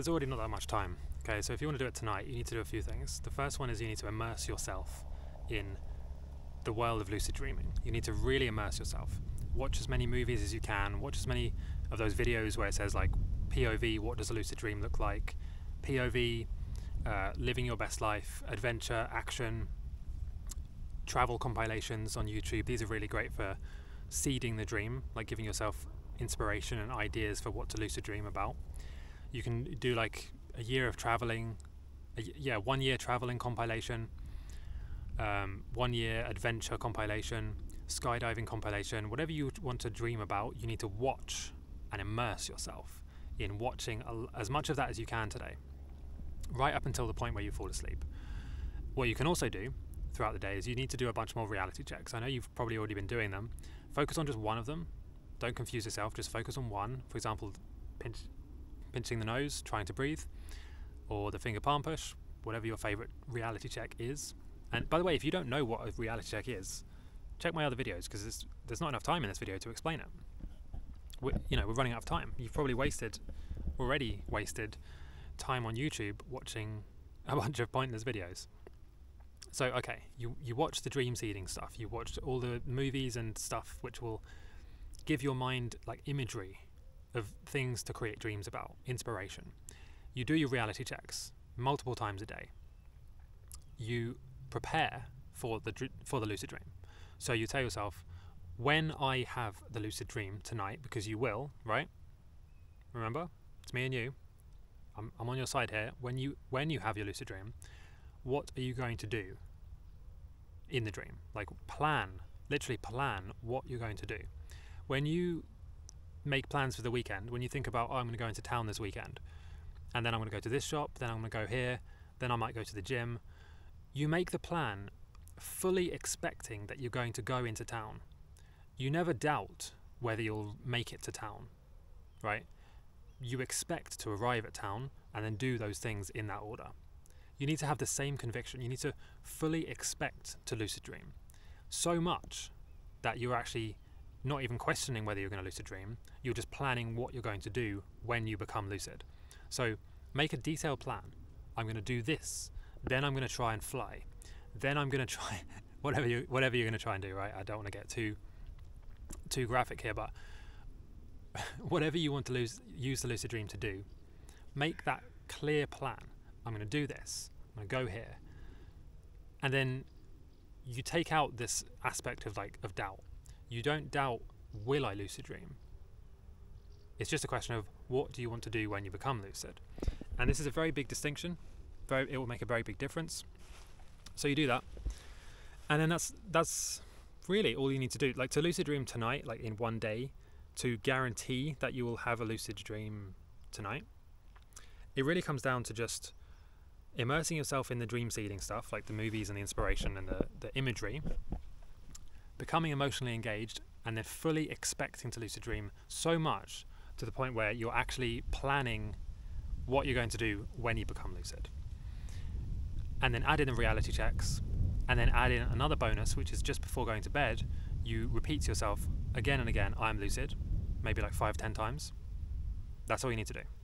there's already not that much time. Okay, so if you want to do it tonight, you need to do a few things. The first one is you need to immerse yourself in the world of lucid dreaming. You need to really immerse yourself. Watch as many movies as you can, watch as many of those videos where it says like POV, what does a lucid dream look like? POV, living your best life, adventure, action, travel compilations on YouTube. These are really great for seeding the dream, like giving yourself inspiration and ideas for what to lucid dream about. You can do like a year of traveling, 1 year traveling compilation, 1 year adventure compilation, skydiving compilation. Whatever you want to dream about, you need to watch and immerse yourself in watching as much of that as you can today, right up until the point where you fall asleep. What you can also do throughout the day is you need to do a bunch more reality checks. I know you've probably already been doing them. Focus on just one of them. Don't confuse yourself, just focus on one. For example, pinching the nose, trying to breathe, or the finger palm push, whatever your favorite reality check is. And by the way, if you don't know what a reality check is, check my other videos, because there's not enough time in this video to explain it. We're running out of time. You've probably already wasted time on YouTube watching a bunch of pointless videos. So okay, you watch the dream seeding stuff, you watch all the movies and stuff which will give your mind like imagery of things to create dreams about, inspiration. You do your reality checks multiple times a day. You prepare for the lucid dream. So you tell yourself, when I have the lucid dream tonight, because you will, right? Remember, it's me and you. I'm on your side here. When you have your lucid dream, what are you going to do in the dream? Like plan, literally plan what you're going to do. When you make plans for the weekend, when you think about, oh, I'm going to go into town this weekend, and then I'm going to go to this shop, then I'm going to go here, then I might go to the gym, you make the plan fully expecting that you're going to go into town. You never doubt whether you'll make it to town, right? You expect to arrive at town and then do those things in that order. You need to have the same conviction. You need to fully expect to lucid dream, so much that you're actually not even questioning whether you're going to lucid dream. You're just planning what you're going to do when you become lucid. So make a detailed plan. I'm going to do this, then I'm going to try and fly, then I'm going to try whatever you're going to try and do, right? I don't want to get too graphic here, but whatever you want to use the lucid dream to do, make that clear plan. I'm going to do this, I'm going to go here. And then you take out this aspect of doubt. You don't doubt, will I lucid dream? It's just a question of, what do you want to do when you become lucid? And this is a very big distinction. It will make a very big difference. So you do that, and then that's really all you need to do. Like, to lucid dream tonight, like in one day, to guarantee that you will have a lucid dream tonight, it really comes down to just immersing yourself in the dream seeding stuff, like the movies and the inspiration and the imagery, becoming emotionally engaged, and then fully expecting to lucid dream, so much to the point where you're actually planning what you're going to do when you become lucid. And then add in the reality checks, and then add in another bonus, which is just before going to bed, you repeat to yourself again and again, I'm lucid, maybe like 5-10 times. That's all you need to do.